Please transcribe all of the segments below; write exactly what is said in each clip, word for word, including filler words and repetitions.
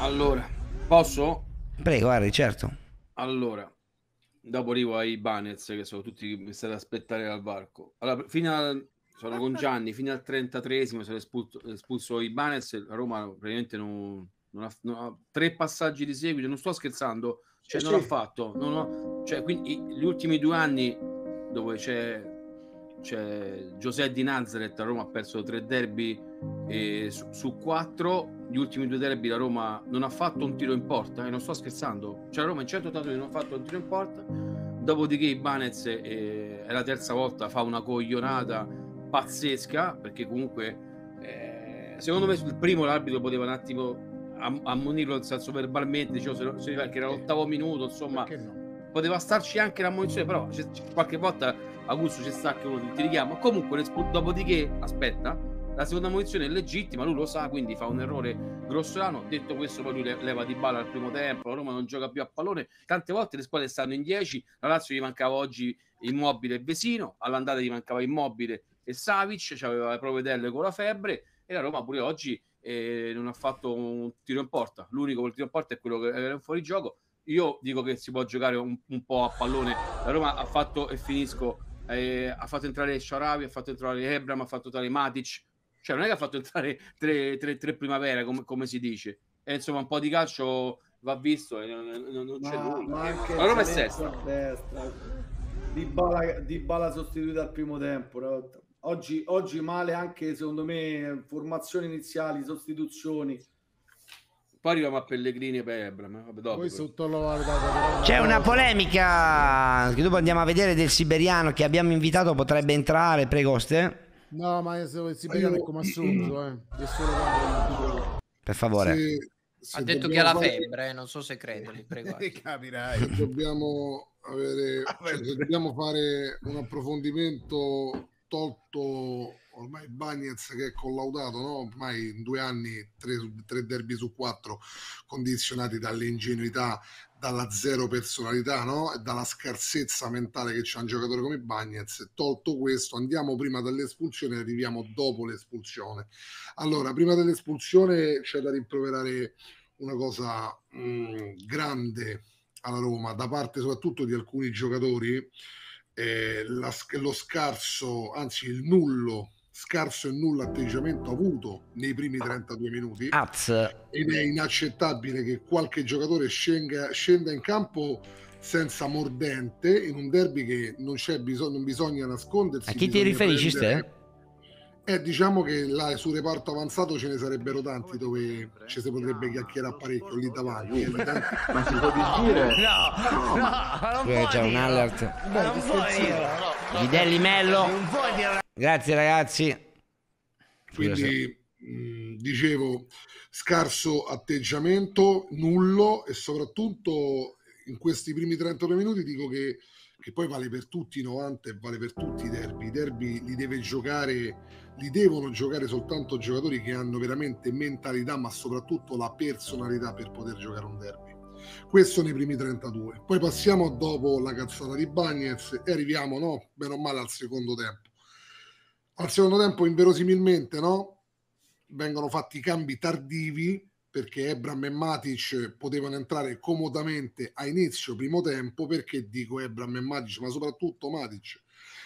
Allora, posso? Prego, guardi, certo. Allora, dopo arrivo ai Ibanez, che sono tutti che mi state ad aspettare dal varco. Allora, fino al... sono con Gianni, fino al trentatreesimo sono espulso, espulso Ibanez, la Roma praticamente non, non, ha, non ha tre passaggi di seguito, non sto scherzando, cioè, sì, non sì. l'ha fatto, non ho, cioè, quindi gli ultimi due anni dove c'è, c'è Giuseppe di Nazareth, la Roma ha perso tre derby e su, su quattro, gli ultimi due derby la Roma non ha fatto un tiro in porta, e non sto scherzando, cioè la Roma in centottanta non ha fatto un tiro in porta, dopodiché Ibanez eh, è la terza volta, fa una coglionata pazzesca, perché comunque eh, secondo me sul primo l'arbitro poteva un attimo am- ammonirlo, nel senso verbalmente, diciamo, se lo, se lo, perché era l'ottavo minuto, insomma, no, poteva starci anche l'ammonizione, però c'è, c'è, qualche volta a gusto ci sta che uno ti richiama, comunque le, dopodiché aspetta, la seconda ammonizione è legittima, lui lo sa, quindi fa un errore grossolano. Detto questo, poi lui le, leva Di Bala al primo tempo, la Roma non gioca più a pallone, tante volte le squadre stanno in dieci, la Lazio gli mancava oggi Immobile e Besino, all'andata gli mancava Immobile e Savic, c'aveva le provedelle con la febbre, e la Roma pure oggi eh, non ha fatto un tiro in porta, l'unico col tiro in porta è quello che era fuori gioco. Io dico che si può giocare un, un po' a pallone, la Roma ha fatto, e finisco, eh, ha fatto entrare Sharabi, ha fatto entrare Abraham, ha fatto entrare Matic, cioè non è che ha fatto entrare tre, tre, tre primavera come, come si dice, e insomma un po' di calcio va visto, e non, non, non c'è nulla, la Roma è sesta. Di Bala, Di Bala sostituita al primo tempo, rotto. Oggi, oggi male anche secondo me formazioni iniziali, sostituzioni. Poi arriviamo a Pellegrini e Pebre, c'è una polemica che dopo andiamo a vedere del siberiano che abbiamo invitato, potrebbe entrare, pregoste? No, ma il siberiano è come assunto, eh. Per favore. Sì, ha detto che ha la febbre, fare... non so se crede. Capirai. Dobbiamo avere, cioè, dobbiamo fare un approfondimento, tolto ormai Bagnez che è collaudato, no? Ormai in due anni tre, tre derby su quattro condizionati dall'ingenuità, dalla zero personalità, no? E dalla scarsezza mentale che c'è un giocatore come Bagnez. Tolto questo, andiamo prima dall'espulsione e arriviamo dopo l'espulsione. Allora, prima dell'espulsione c'è da rimproverare una cosa mh, grande alla Roma, da parte soprattutto di alcuni giocatori. Eh, la, lo scarso, anzi il nullo, scarso e nullo atteggiamento avuto nei primi trentadue minuti, Az. ed è inaccettabile che qualche giocatore scenga, scenda in campo senza mordente in un derby che non c'è bisogno, non bisogna nascondersi. A chi ti riferisci te? Eh, diciamo che là sul reparto avanzato ce ne sarebbero tanti dove ci si potrebbe chiacchierare parecchio lì davanti. Eh, ma si può dire? No, no, no, no, c'è un alert. No, non puoi. Videlli Mello. Grazie ragazzi. Quindi mh, dicevo, scarso atteggiamento, nullo, e soprattutto in questi primi trentadue minuti dico che, che poi vale per tutti i novanta e vale per tutti i derby. I derby li deve giocare, li devono giocare soltanto giocatori che hanno veramente mentalità, ma soprattutto la personalità per poter giocare un derby. Questo nei primi trentadue. Poi passiamo dopo la cazzata di Bagnez e arriviamo, no, bene o male al secondo tempo. Al secondo tempo inverosimilmente, no, vengono fatti cambi tardivi, perché Ebram e Matic potevano entrare comodamente a inizio primo tempo. Perché dico Ebram e Matic, ma soprattutto Matic,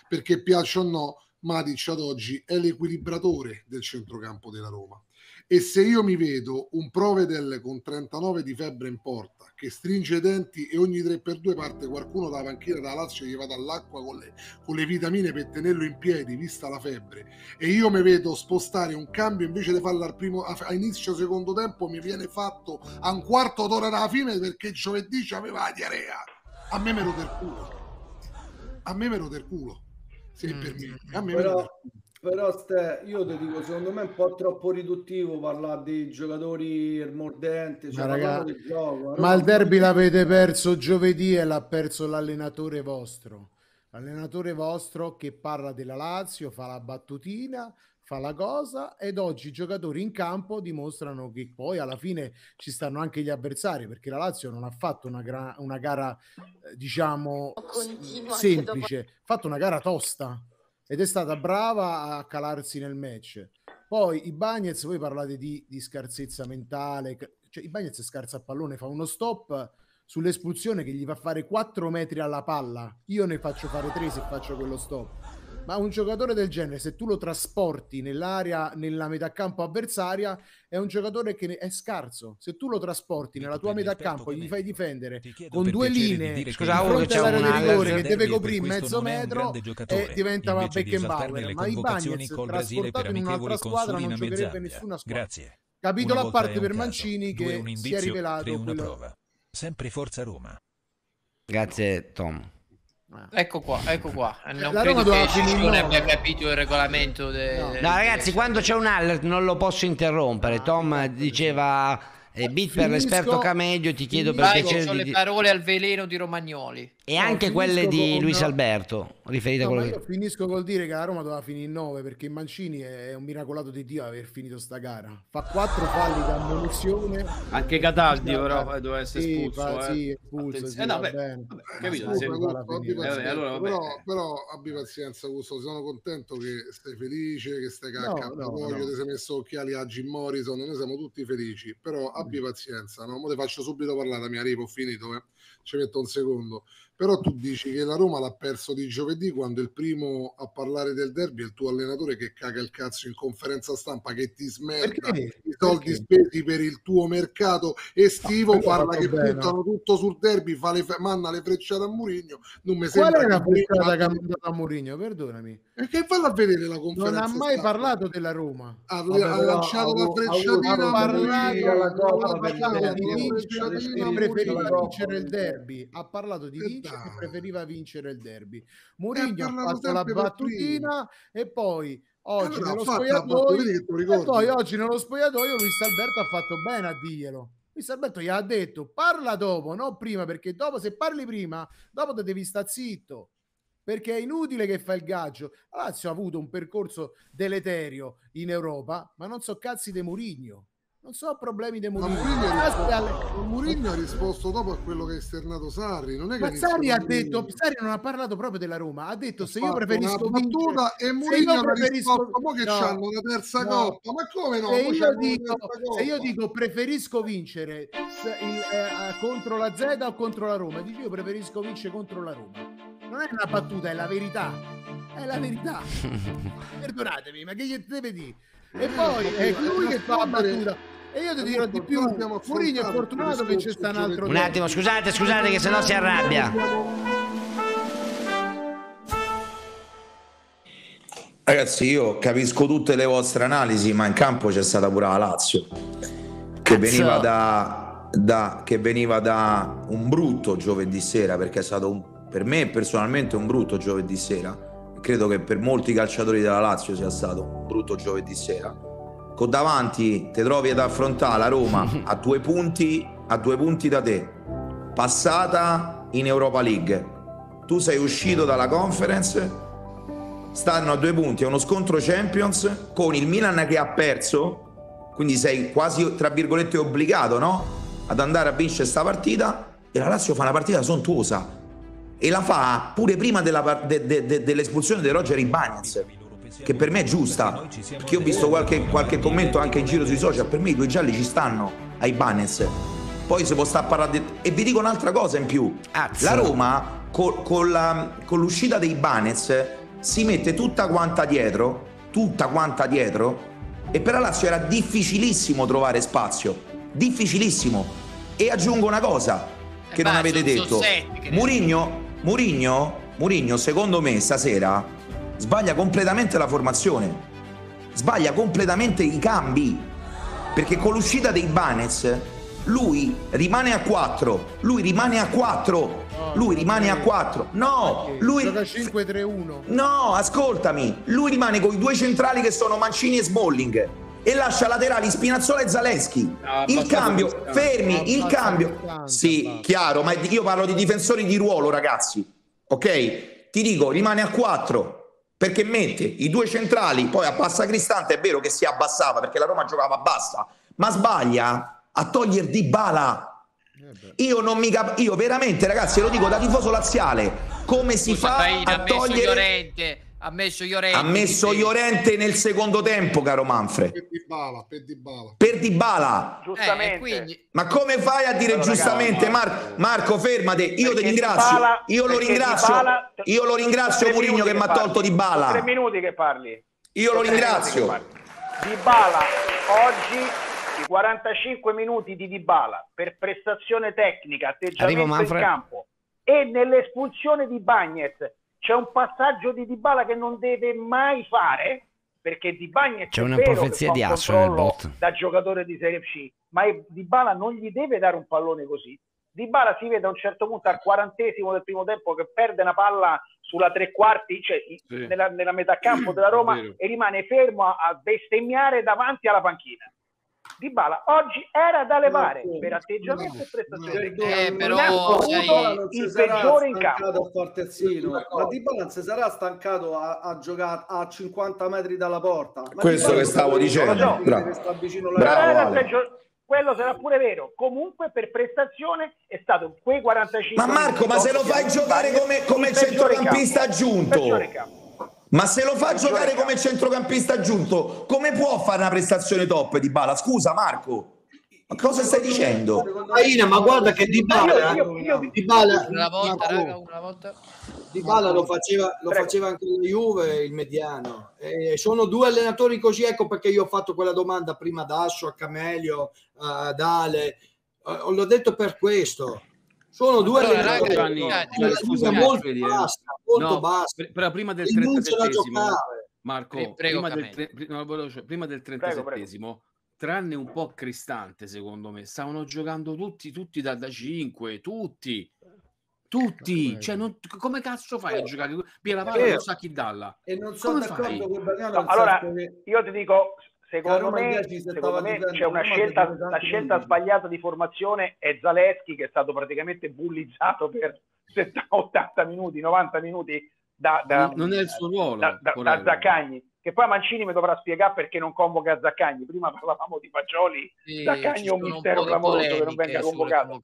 perché piaccia o no, Matic ad oggi è l'equilibratore del centrocampo della Roma, e se io mi vedo un Provedel con trentanove di febbre in porta che stringe i denti e ogni tre per due parte qualcuno dalla panchina dalla Lazio gli va dall'acqua con le, con le vitamine per tenerlo in piedi vista la febbre, e io mi vedo spostare un cambio invece di farlo al primo, a, a inizio secondo tempo mi viene fatto a un quarto d'ora dalla fine perché giovedì c'aveva la diarrea, a me me lo del culo, a me me lo del culo. Sì, per me. A me però, me però Ste, io ti dico, secondo me è un po' troppo riduttivo parlare dei giocatori mordenti, cioè, ma, raga, del gioco, ma il derby l'avete perso giovedì e l'ha perso l'allenatore vostro, l'allenatore vostro che parla della Lazio, fa la battutina, fa la cosa, ed oggi i giocatori in campo dimostrano che poi alla fine ci stanno anche gli avversari, perché la Lazio non ha fatto una, gra- una gara diciamo Continua semplice, ha dopo... fatto una gara tosta ed è stata brava a calarsi nel match. Poi Ibanez, voi parlate di, di scarsezza mentale, Cioè Ibanez scarsa al pallone, fa uno stop sull'espulsione che gli fa fare quattro metri alla palla. Io ne faccio fare tre se faccio quello stop. Ma un giocatore del genere, se tu lo trasporti nell'area, nella metà campo avversaria, è un giocatore che è scarso. Se tu lo trasporti nella tua metà campo e gli fai difendere con due linee, scusa, uno c'è un rigore che deve coprire mezzo metro e diventa Beckenbauer. Ma Ibanez trasportato in un'altra squadra non giocherebbe nessuna squadra. Capitolo a parte per Mancini, che si è rivelato quello. Sempre Forza Roma. Grazie Tom. Ecco qua, ecco qua. Non la credo Roma che non abbia capito il regolamento. De... No. no ragazzi, quando c'è un alert non lo posso interrompere. Ah, Tom diceva eh, beat per l'esperto Camedio, ti chiedo perché c'è... Sono le parole al veleno di Romagnoli. E no, anche quelle di con... Luis Alberto, riferite no, a quello che... Io finisco col dire che la Roma doveva finire in nove, perché Mancini è un miracolato di Dio aver finito sta gara. Fa quattro falli da ammonizione. Anche Cataldi però doveva essere sì, espulso. Fa, eh. Sì, espulso, sì, eh, no, va beh, bene. Vabbè, capito, no, se... abbi pazienza, eh, allora, vabbè. Però, però abbi pazienza, Augusto, sono contento che stai felice, che stai cacca, no, no, no. Ti sei messo occhiali a Jim Morrison, noi siamo tutti felici, però abbi pazienza, no? Mo te faccio subito parlare, mi arrivo, ho finito, eh. Ci metto un secondo. Però tu dici che la Roma l'ha perso di giovedì, quando il primo a parlare del derby è il tuo allenatore che caga il cazzo in conferenza stampa, che ti smerda perché? I soldi perché? Spesi per il tuo mercato estivo, no, parla che bene. Buttano tutto sul derby, fa le, manna le frecciate a Mourinho. Non mi sembra qual è una frecciata che ha mandato a Mourinho, perdonami. Perché valla a vedere la conferenza non ha mai stampa. Parlato della Roma. Ha, vabbè, ha lanciato la frecciatina, ha parlato di vincere, preferiva vincere il derby, ha parlato di vincere che preferiva vincere il derby. Mourinho ha fatto la battutina e poi oggi allora, nello spogliatoio e poi oggi nello spogliatoio Luis Alberto ha fatto bene a dirglielo. Luis Alberto gli ha detto parla dopo, non prima, perché dopo se parli prima dopo te devi sta zitto, perché è inutile che fa il gaggio. La Lazio ha avuto un percorso deleterio in Europa, ma non so cazzi di Mourinho. Non so problemi di Mourinho. Mourinho ha risposto dopo a quello che ha esternato Sarri. Non è che ma Sarri ha detto, Sarri non ha parlato proprio della Roma. Ha detto ha se io preferisco vincere e Mourinho ha risposto ma che no, c'hanno una terza no. Coppa. Ma come no? Se io, dico, se io dico preferisco vincere eh, contro la Z o contro la Roma, dici io preferisco vincere contro la Roma. Non è una battuta, è la verità. È la verità. Perdonatemi, ma che gli deve dire? E poi è lui che fa la battuta. E io ti dirò di più, Mourinho è fortunato che c'è sta un altro... Un attimo, scusate, scusate che sennò si arrabbia. Ragazzi, io capisco tutte le vostre analisi, ma in campo c'è stata pure la Lazio, che veniva da, da, che veniva da un brutto giovedì sera, perché è stato un, per me personalmente un brutto giovedì sera. Credo che per molti calciatori della Lazio sia stato un brutto giovedì sera. Con davanti ti trovi ad affrontare la Roma a due punti, a due punti da te, passata in Europa League. Tu sei uscito dalla Conference, stanno a due punti, è uno scontro Champions con il Milan che ha perso, quindi sei quasi tra virgolette obbligato, no? Ad andare a vincere sta partita, e la Lazio fa una partita sontuosa. E la fa pure prima della, de, de, de, dell'espulsione di Roger Ibanez, che per me è giusta, perché ho visto qualche, qualche commento anche in giro sui social, per me i due gialli ci stanno a Ibanez. Poi se può stare a parlare di... E vi dico un'altra cosa in più, la Roma col, col la, con l'uscita di Ibanez si mette tutta quanta dietro, tutta quanta dietro, e per la Lazio era difficilissimo trovare spazio, difficilissimo. E aggiungo una cosa che eh, non avete detto, Mourinho... Mourinho, Mourinho secondo me stasera sbaglia completamente la formazione, sbaglia completamente i cambi, perché con l'uscita dei Ibanez lui rimane a quattro, lui rimane a quattro, lui rimane a quattro, no, lui cinque tre uno. No, ascoltami, lui rimane con i due centrali che sono Mancini e Smalling e lascia laterali Spinazzola e Zalewski. Ah, il cambio, distante, fermi, il cambio distante, sì, basta. Chiaro, ma io parlo di difensori di ruolo, ragazzi, ok? Ti dico, rimane a quattro perché mette i due centrali, poi abbassa Cristante, è vero che si abbassava perché la Roma giocava bassa, ma sbaglia a togliere Di Bala. Io non mi cap- io veramente, ragazzi, lo dico da tifoso laziale, come si fa a togliere Llorente. ha messo Llorente, ha messo Llorente nel secondo tempo, caro Manfred, per Di Bala, per Di Bala. Per Di Bala. Giustamente. Eh, quindi... Ma come fai a dire allora, giustamente, Mar Marco, fermate, io ti ringrazio, Bala, io lo ringrazio, Bala, io lo ringrazio Mourinho che mi ha tolto Di Bala. Sono tre minuti che parli. Io lo ringrazio. Di Bala, oggi... quarantacinque minuti di Di Bala per prestazione tecnica, atteggiamento in campo e nell'espulsione di Ibanez c'è un passaggio di Di Bala che non deve mai fare, perché Di Bagnez c'è una profezia di asso nel botto da giocatore di Serie C, ma Di Bala non gli deve dare un pallone così. Di Bala si vede a un certo punto al quarantesimo del primo tempo che perde una palla sulla tre quarti, cioè sì. nella, nella metà campo della Roma e rimane fermo a, a bestemmiare davanti alla panchina. Di Bala oggi era da levare no, per atteggiamento no, e prestazione no, eh, però non si il peggiore in campo ma Di Bala non si sarà stancato a, a giocare a cinquanta metri dalla porta, ma questo che stavo dicendo no, no. Bravo. Sta vicino la bravo, bravo. Quello sarà pure vero, comunque per prestazione è stato quei quarantacinque ma Marco ma se lo fai giocare come, come centrocampista aggiunto, ma se lo fa giocare come centrocampista aggiunto, come può fare una prestazione top Di Bala? Scusa Marco, ma cosa stai dicendo? Aina, ma guarda che Di Bala, io, io, io, Di Bala una volta, raga, una volta. Di Bala lo faceva, lo faceva anche la Juve, il mediano. E sono due allenatori così, ecco perché io ho fatto quella domanda prima ad Asso, a Camelio, ad Ale. L'ho detto per questo. Sono due allora, raga, Gianni, no, no, scusa, molto basta, molto no, basta. Però prima del trentasettesimo, Marco, Pre prego, prima, del tre, prima del trentasettesimo, tranne un po' Cristante, secondo me, stavano giocando tutti, tutti da, da cinque, tutti, tutti. Cioè, non, come cazzo fai a giocare? Piera Palla non sa chi dalla. E non sono d'accordo con Bagnano. Allora, io ti dico... Secondo me, secondo me c'è una scelta, la scelta sbagliata di formazione è Zalewski, che è stato praticamente bullizzato per settanta ottanta minuti, novanta minuti da, da, non, non è il suo ruolo, da, da, da Zaccagni, che poi Mancini mi dovrà spiegare perché non convoca Zaccagni. Prima parlavamo di Fagioli, sì, Zaccagni è un mistero clamoroso che non venga convocato.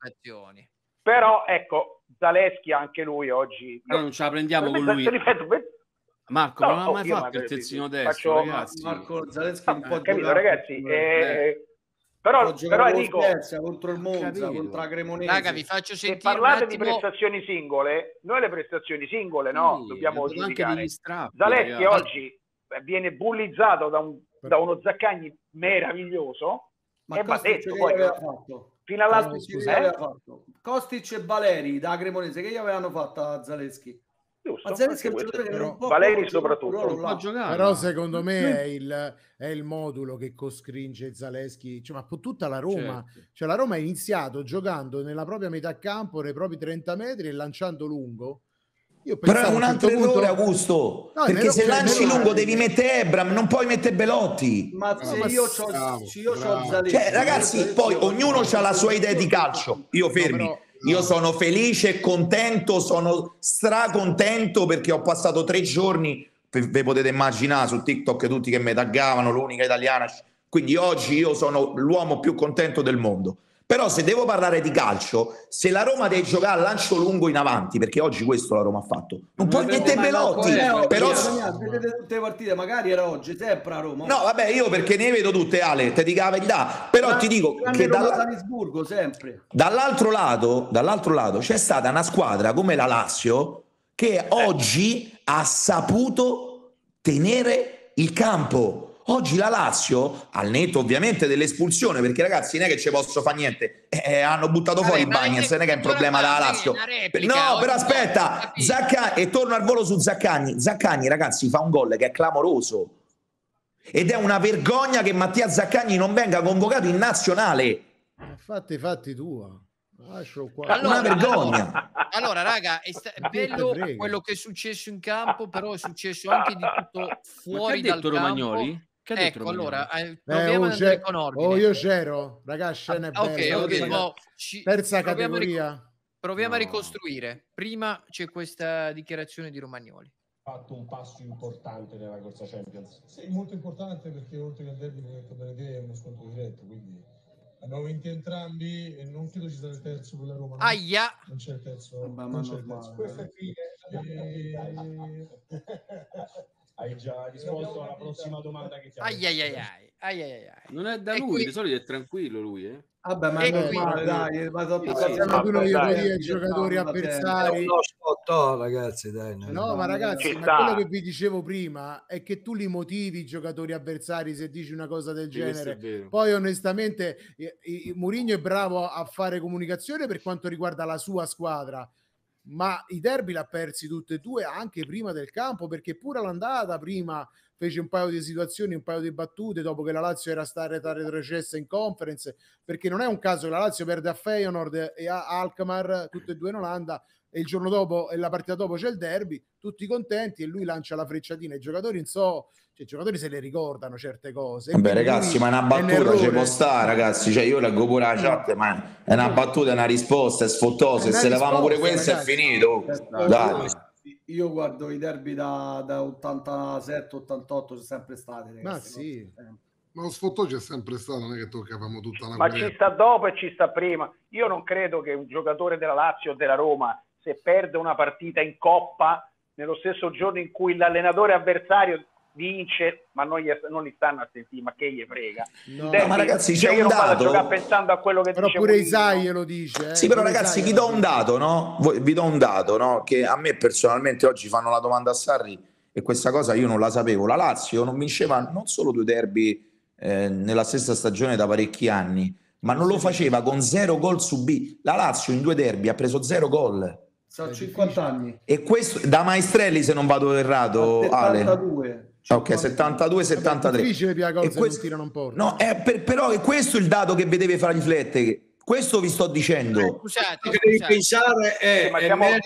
Però ecco, Zalewski anche lui oggi... No, non ce la prendiamo con lui. Ripeto, Marco, no, non ha mai oh, fatto il terzino destro, faccio, ragazzi. Marco Zalewski un po' capito, ragazzi. Eh, eh. Però, però dico, contro il Monza, contro la Cremonese. Raga, vi faccio sentire. Se parlate attimo... di prestazioni singole, noi le prestazioni singole, sì, no? Dobbiamo giudicare. Zalewski oggi viene bullizzato da, un, da uno Zaccagni meraviglioso. Ma e va detto poi. Fatto. Fino all'altro. Eh? Kostic e Valeri da Cremonese, che gli avevano fatto a Zalewski? Valeri soprattutto giocare, però secondo me è il, è il modulo che costringe Zalewski, cioè, ma tutta la Roma certo. Cioè la Roma ha iniziato giocando nella propria metà campo, nei propri trenta metri e lanciando lungo. Io però è un altro errore punto... Augusto no, perché se lanci lungo devi mettere Abraham, non puoi mettere Belotti, ma no, se io c'ho Zalewski, cioè ragazzi poi ognuno ha la sua idea di calcio, io fermi no, però... Io sono felice e contento, sono stracontento perché ho passato tre giorni, vi potete immaginare su TikTok tutti che mi taggavano, l'unica italiana, quindi oggi io sono l'uomo più contento del mondo. Però se devo parlare di calcio, se la Roma deve giocare a lancio lungo in avanti, perché oggi questo la Roma ha fatto, non, non puoi mettere Belotti. Però, però... vedete tutte le partite, magari era oggi, sempre a Roma. No, vabbè, io perché ne vedo tutte, Ale, te dico la verità. Però ma, ti dico che dall'Alisburgo sempre. Dall'altro lato, dall'altro lato c'è stata una squadra come la Lazio che oggi ha saputo tenere il campo. Oggi la Lazio, al netto ovviamente dell'espulsione, perché ragazzi non è che ci posso fare niente, eh, hanno buttato fuori Ibanez, non è che è un problema dalla Lazio. No, però aspetta, Zaccagni, e torno al volo su Zaccagni, Zaccagni ragazzi fa un gol che è clamoroso ed è una vergogna che Mattia Zaccagni non venga convocato in nazionale. Fatti i fatti tua. Qua. Allora, una vergogna. Allora, allora raga, è, è bello quello che è successo in campo, però è successo anche di tutto fuori dal Romagnoli? Campo. Che ha detto ecco, Romagnoli? Allora, eh, proviamo ad andare con ordine. Oh, io c'ero, raga, scena è ah, bella. Okay, okay, no, ci... Terza proviamo categoria. A proviamo no. a ricostruire. Prima c'è questa dichiarazione di Romagnoli. Ha fatto un passo importante nella corsa Champions. Sì, molto importante perché oltre che al derby, come detto bene te, è uno scontro diretto, quindi... Abbiamo vinto entrambi e non credo ci sarà il terzo per la Roma. No? Aia! Non c'è il terzo. Mamma, non c'è il terzo. Questa è fine. E... prossima domanda che c'è. Ai ai ai ai, ai ai ai. Non è da e lui, qui... di solito è tranquillo lui, eh. Vabbè, ma non qui... dai, ma sono sì, sì, i giocatori no, avversari. No, no, ragazzi, dai. No, no, no ma ragazzi, ma quello che vi dicevo prima è che tu li motivi i giocatori avversari se dici una cosa del sì, genere. Poi onestamente Mourinho è bravo a fare comunicazione per quanto riguarda la sua squadra. Ma i derby l'ha persi tutte e due anche prima del campo, perché pure all'andata prima fece un paio di situazioni, un paio di battute dopo che la Lazio era stata retrocessa in Conference, perché non è un caso che la Lazio perde a Feyenoord e a Alkmaar, tutte e due in Olanda, e il giorno dopo e la partita dopo c'è il derby, tutti contenti, e lui lancia la frecciatina. I giocatori non so, cioè, i giocatori se le ricordano certe cose. Vabbè ragazzi, ma una battuta ci può stare, ragazzi, cioè io leggo pure la chat, ma è una battuta, è una risposta, è sfottosa, e se levamo pure questa ragazzi, è finito. Dai. Io guardo i derby da, da ottantasette ottantotto, sono sempre stati ragazzi, ma sì sempre. Ma lo sfottoso è sempre stato, non è che toccavamo tutta la ma guerra. Ci sta dopo e ci sta prima. Io non credo che un giocatore della Lazio o della Roma, se perde una partita in Coppa nello stesso giorno in cui l'allenatore avversario vince, ma non gli, non gli stanno a sentire, ma che gli frega. No, Derby, ma ragazzi c'è un dato, pensando a quello che però dice pure Isai glielo dice eh. Sì, però pure ragazzi vi do un dato, no? Voi, vi do un dato, no? Che a me personalmente oggi fanno la domanda a Sarri e questa cosa io non la sapevo. La Lazio non vinceva non solo due derby eh, nella stessa stagione da parecchi anni, ma non lo faceva con zero gol subiti. La Lazio in due derby ha preso zero gol. Sono cinquanta anni. E questo da Maestrelli, se non vado errato, settantadue, Ale. Ok, settantadue settantatré. Vabbè, e questo, tirano un po'. No, è per, però è questo il dato che vi deve far riflettere. Questo vi sto dicendo. Eh, scusate, quello che devi pensare è, sì, ma stiamo, è della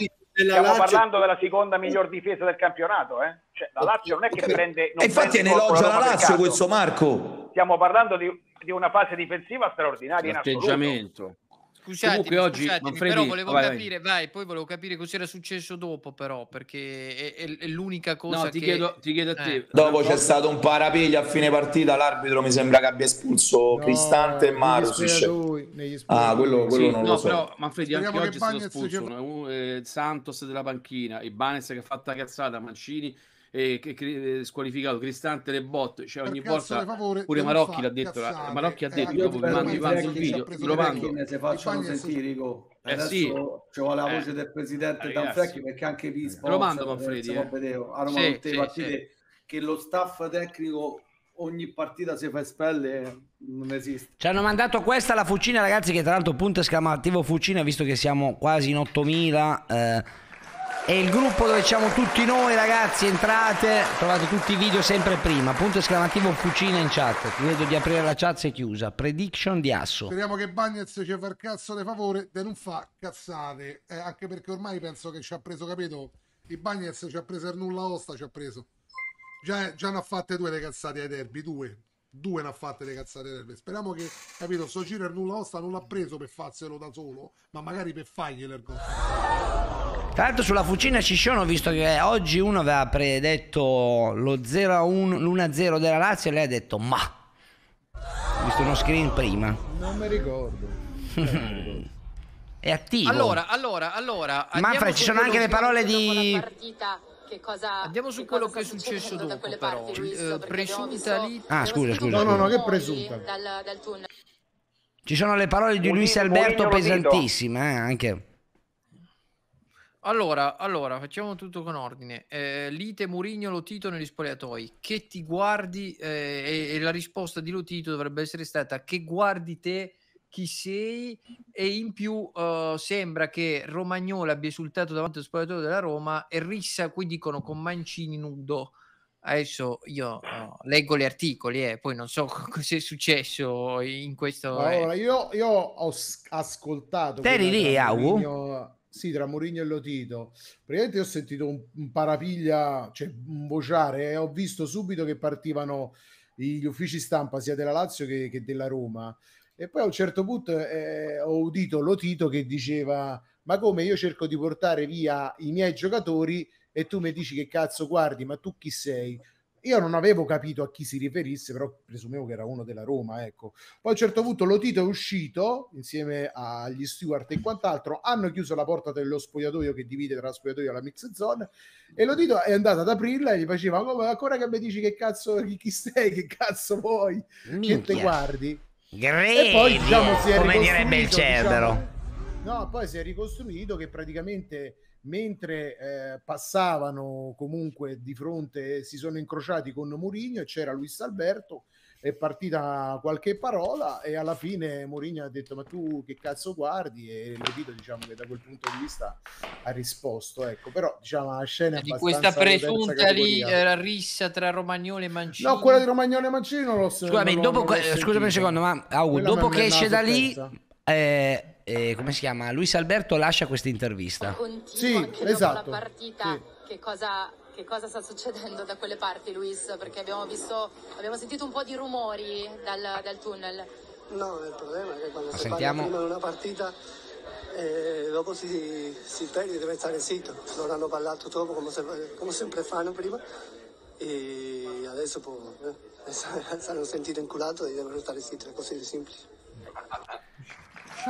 stiamo Lazio... parlando della seconda miglior difesa del campionato, eh? Cioè, la Lazio non è che okay. prende non e infatti è un elogio alla Lazio questo, Marco. Stiamo parlando di, di una fase difensiva straordinaria. L'atteggiamento. Scusatemi, scusatemi però volevo vai, capire, vai. vai, poi volevo capire cos'era successo dopo, però, perché è, è, è l'unica cosa no, ti che... Chiedo, ti chiedo a te. Eh. Dopo c'è stato un parapiglia a fine partita, l'arbitro mi sembra che abbia espulso no, Cristante e Marocchi. Ah, quello, quello sì, non no, lo so. Però, Manfredi, anche oggi è stato espulso che... eh, Santos della panchina, Ibanez che ha fatto la cazzata, Mancini eh, che, che squalificato, Cristante le botte, cioè ogni volta pure Marocchi l'ha detto, la, Marocchi ha detto dopo vi mando il video, lo mando se facciano sentire Rico. Eh sì, ci vuole la voce eh, del presidente Tanfrecchi, perché anche Vispo lo mando Manfredi, eh. vedevo, a Roma sì, tutte sì, le partite sì. che lo staff tecnico ogni partita si fa espelle, non esiste. Ci hanno mandato questa la Fucina, ragazzi, che tra l'altro punto esclamativo Fucina, visto che siamo quasi in ottomila eh, e il gruppo dove siamo tutti noi, ragazzi, entrate, trovate tutti i video sempre prima. Punto esclamativo Fucina in chat. Ti vedo di aprire la chat, se è chiusa. Prediction di Asso. Speriamo che Bagnez ci fa il cazzo di favore e non fa cazzate. Eh, anche perché ormai penso che ci ha preso, capito? Il Bagnez ci ha preso il nulla osta, ci ha preso. Già, già ne ha fatte due le cazzate ai derby, due. Due ne ha fatte le cazzate ai derby. Speriamo che, capito, sto giro il nulla osta non l'ha preso per farselo da solo, ma magari per farglielo il gol. Tra l'altro sulla Fucina ci sono, visto che oggi uno aveva predetto lo zero a uno, l'uno a zero della Lazio e lei ha detto ma, ho visto uno screen prima. Non mi ricordo. È attivo. Allora, allora, allora. Manfred, ci sono anche le parole di... Che cosa, andiamo su che quello che è successo dopo parti, però. Luiso, eh, presunta lì... Ah, scusa, scusa. No, no, no, che presunta. Dal, dal tunnel. Ci sono le parole di Luis Alberto pesantissime, eh, anche... Allora, allora, facciamo tutto con ordine. Eh, lite Mourinho Lotito negli spogliatoi. Che ti guardi? Eh, e, e la risposta di Lotito dovrebbe essere stata che guardi te chi sei, e in più eh, sembra che Romagnoli abbia esultato davanti allo spogliatoio della Roma e rissa, qui dicono con Mancini nudo. Adesso io no, leggo gli articoli, eh, poi non so cosa è successo in questo... Allora, eh. io, io ho ascoltato... Te lì, Awu? Sì, tra Mourinho e Lotito. Praticamente ho sentito un, un parapiglia, cioè un vociare, e ho visto subito che partivano gli uffici stampa sia della Lazio che, che della Roma. E poi a un certo punto eh, ho udito Lotito che diceva ma come, io cerco di portare via i miei giocatori e tu mi dici che cazzo guardi, ma tu chi sei? Io non avevo capito a chi si riferisse, però presumevo che era uno della Roma, ecco. Poi a un certo punto Lotito è uscito insieme agli steward e quant'altro, hanno chiuso la porta dello spogliatoio che divide tra spogliatoio e la mix zone, e Lotito è andato ad aprirla e gli faceva: ma ancora che mi dici che cazzo, chi, chi sei, che cazzo vuoi, che te guardi? Gredia, e poi diciamo si è come direbbe il Cerbero, diciamo, no, poi si è ricostruito che praticamente mentre eh, passavano comunque di fronte, si sono incrociati con Mourinho e c'era Luis Alberto, è partita qualche parola e alla fine Mourinho ha detto: ma tu che cazzo guardi? E Lotito, diciamo che da quel punto di vista ha risposto, ecco. Però diciamo la scena di questa presunta lì, rissa tra Romagnoli e Mancini, no, quella di Romagnoli e Mancini non l'ho scusami, non, dopo, non l'ho scusami un secondo, ma au, dopo che esce da lì eh, Eh, come si chiama? Luis Alberto lascia questa intervista. Sì, anche esatto. Dopo la partita, sì. Che cosa, che cosa sta succedendo da quelle parti, Luis? Perché abbiamo visto, abbiamo sentito un po' di rumori dal, dal tunnel. No, il problema è che quando si parla prima di una partita, eh, dopo si, si perde, deve stare zitto. Loro hanno parlato dopo, come, se, come sempre fanno prima, e adesso può, eh, saranno sentito inculato e devono stare zitto. È così di semplice.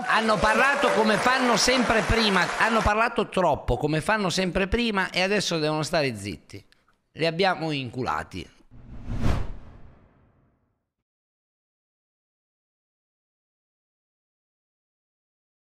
Hanno parlato come fanno sempre prima, hanno parlato troppo come fanno sempre prima e adesso devono stare zitti. Li abbiamo inculati.